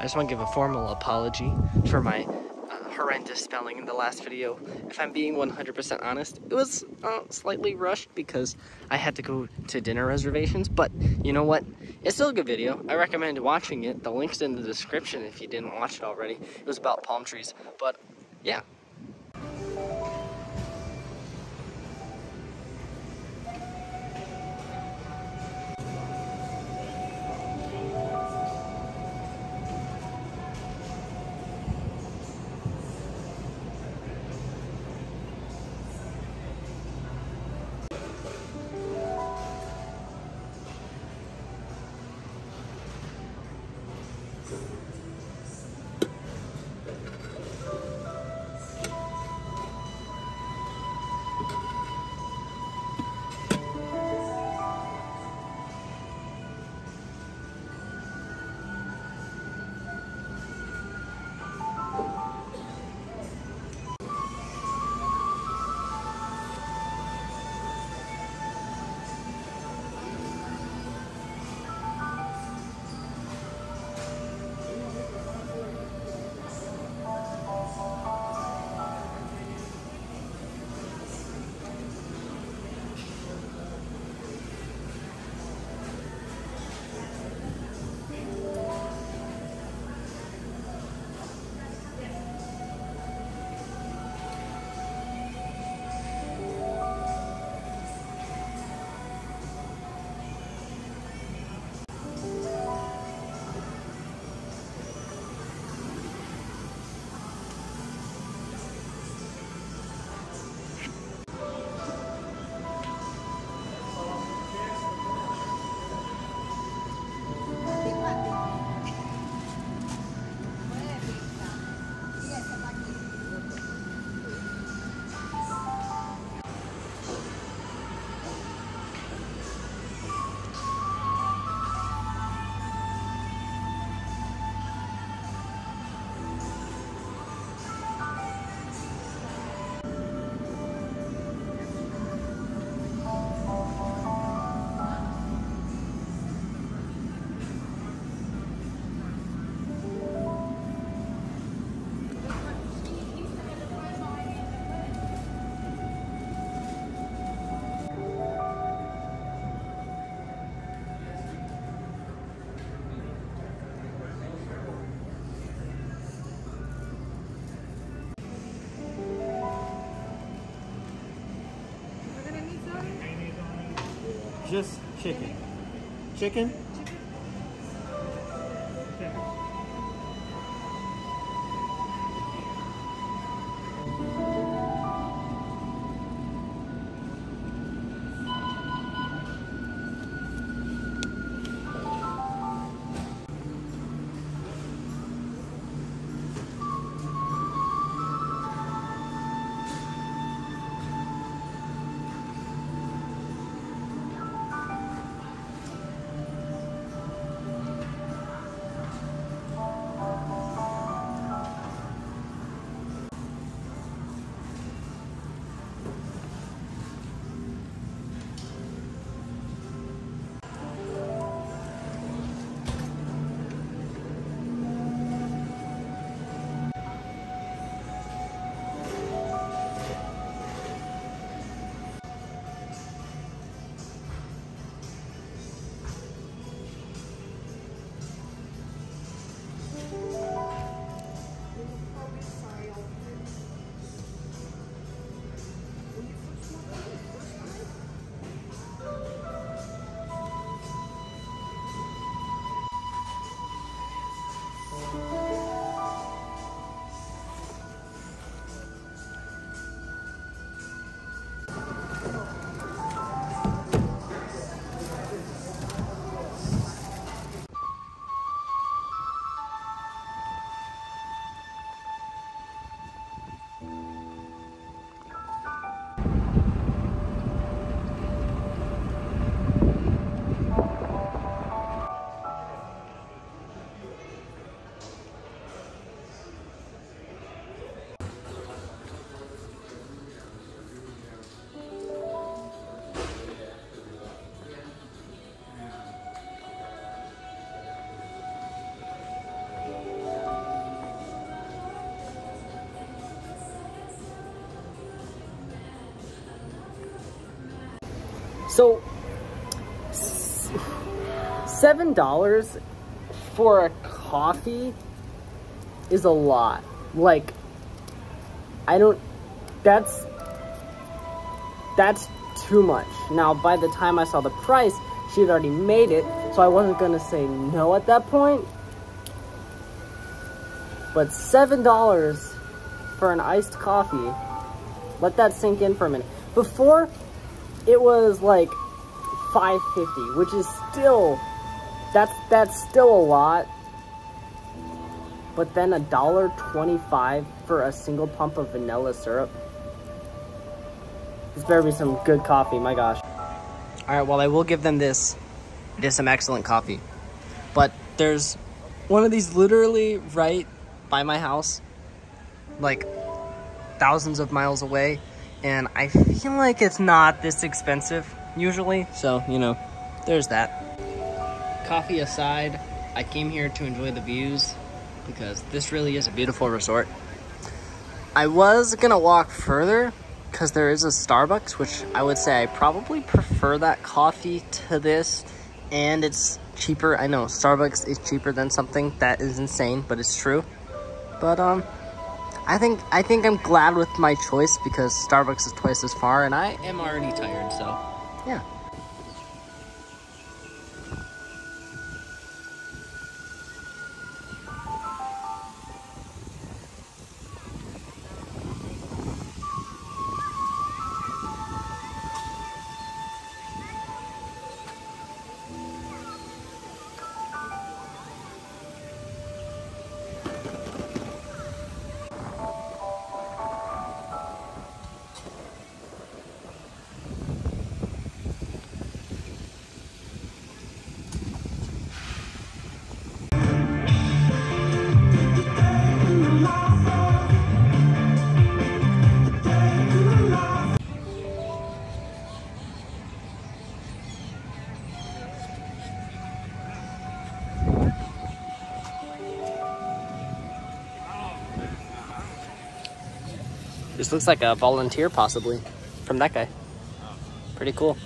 I just want to give a formal apology for my horrendous spelling in the last video. If I'm being 100% honest, it was slightly rushed because I had to go to dinner reservations, but you know what? It's still a good video. I recommend watching it. The link's in the description if you didn't watch it already. It was about palm trees, but yeah. Just chicken. Chicken? So $7 for a coffee is a lot. Like, I don't, that's too much. Now, by the time I saw the price, she had already made it, so I wasn't gonna say no at that point. But $7 for an iced coffee, let that sink in for a minute. Before, it was like $5.50, which is still, that's still a lot. But then $1.25 for a single pump of vanilla syrup. This better be some good coffee, my gosh. All right, well, I will give them this. It is some excellent coffee. But there's one of these literally right by my house, like thousands of miles away. And I feel like it's not this expensive usually. So, you know, there's that. Coffee aside, I came here to enjoy the views, because this really is a beautiful resort. I was gonna walk further because there is a Starbucks, which I would say I probably prefer that coffee to this, and it's cheaper. I know Starbucks is cheaper than something that is insane, but it's true. But I think I'm glad with my choice, because Starbucks is twice as far and I am already tired, so yeah. This looks like a volunteer, possibly, from that guy. Pretty cool.